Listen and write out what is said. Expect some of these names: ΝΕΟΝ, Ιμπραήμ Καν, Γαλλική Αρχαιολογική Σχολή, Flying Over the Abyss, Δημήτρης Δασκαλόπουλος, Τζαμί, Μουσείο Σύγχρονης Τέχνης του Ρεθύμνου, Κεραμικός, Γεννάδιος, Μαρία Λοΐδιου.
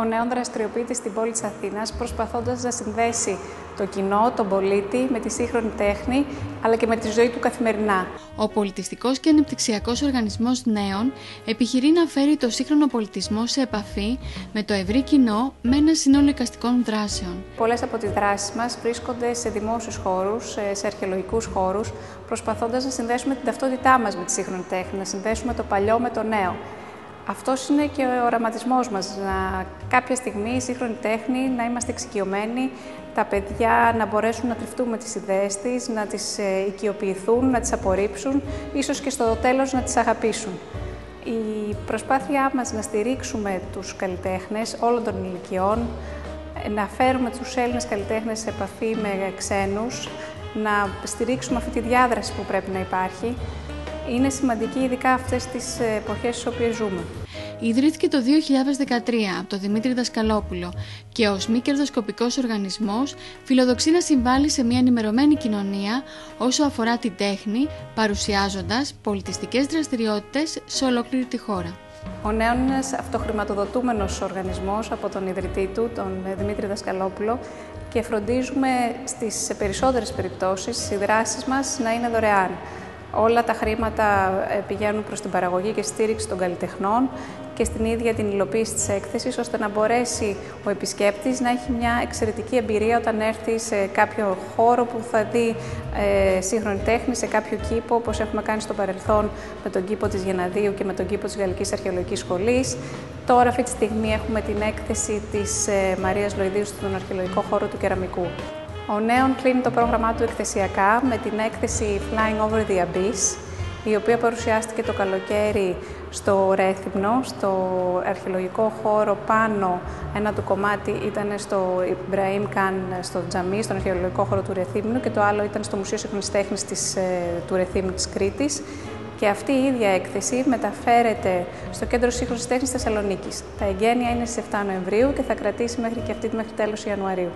ο ΝΕΟΝ δραστηριοποιείται στην πόλη της Αθήνας, προσπαθώντας να συνδέσει το κοινό, τον πολίτη, με τη σύγχρονη τέχνη, αλλά και με τη ζωή του καθημερινά. Ο πολιτιστικός και ανεπτυξιακός οργανισμός ΝΕΟΝ επιχειρεί να φέρει το σύγχρονο πολιτισμό σε επαφή με το ευρύ κοινό με ένα σύνολο εικαστικών δράσεων. Πολλές από τις δράσεις μας βρίσκονται σε δημόσιους χώρους, σε αρχαιολογικούς χώρους, προσπαθώντας να συνδέσουμε την ταυτότητά μας με τη σύγχρονη τέχνη, να συνδέσουμε το παλιό με το νέο. Αυτός είναι και ο οραματισμός μας, να κάποια στιγμή η σύγχρονη τέχνη να είμαστε εξοικειωμένοι, τα παιδιά να μπορέσουν να τριφτούν με τις ιδέες της, να τις οικειοποιηθούν, να τις απορρίψουν, ίσως και στο τέλος να τις αγαπήσουν. Η προσπάθειά μας να στηρίξουμε τους καλλιτέχνες όλων των ηλικιών, να φέρουμε τους Έλληνες καλλιτέχνες σε επαφή με ξένους, να στηρίξουμε αυτή τη διάδραση που πρέπει να υπάρχει, είναι σημαντική ειδικά αυτές τις εποχές στις οποίες ζούμε. Ιδρύθηκε το 2013 από τον Δημήτρη Δασκαλόπουλο και ως μη κερδοσκοπικός οργανισμός φιλοδοξεί να συμβάλλει σε μια ενημερωμένη κοινωνία όσο αφορά την τέχνη, παρουσιάζοντας πολιτιστικές δραστηριότητες σε ολόκληρη τη χώρα. Ο ΝΕΟΝ είναι ένας αυτοχρηματοδοτούμενος οργανισμός από τον ιδρυτή του, τον Δημήτρη Δασκαλόπουλο, και φροντίζουμε στις περισσότερες περιπτώσεις οι δράσεις μας να είναι δωρεάν. Όλα τα χρήματα πηγαίνουν προς την παραγωγή και στήριξη των καλλιτεχνών και στην ίδια την υλοποίηση της έκθεσης, ώστε να μπορέσει ο επισκέπτης να έχει μια εξαιρετική εμπειρία όταν έρθει σε κάποιο χώρο που θα δει σύγχρονη τέχνη, σε κάποιο κήπο, όπως έχουμε κάνει στο παρελθόν με τον κήπο της Γενναδίου και με τον κήπο της Γαλλικής Αρχαιολογικής Σχολής. Τώρα αυτή τη στιγμή έχουμε την έκθεση της Μαρίας Λοϊδίου στον αρχαιολογικό χώρο του Κεραμικού. Ο ΝΕΟΝ κλείνει το πρόγραμμά του εκθεσιακά με την έκθεση Flying Over the Abyss, η οποία παρουσιάστηκε το καλοκαίρι στο Ρέθυμνο, στο αρχαιολογικό χώρο. Πάνω ένα του κομμάτι ήταν στο Ιμπραήμ Καν, στο Τζαμί, στον αρχαιολογικό χώρο του Ρεθύμνου, και το άλλο ήταν στο Μουσείο Σύγχρονης Τέχνης του Ρεθύμνου της Κρήτης. Και αυτή η ίδια έκθεση μεταφέρεται στο Κέντρο Σύγχρονης Τέχνης Θεσσαλονίκης. Τα εγγένεια είναι στις 7 Νοεμβρίου και θα κρατήσει μέχρι τέλος Ιανουαρίου.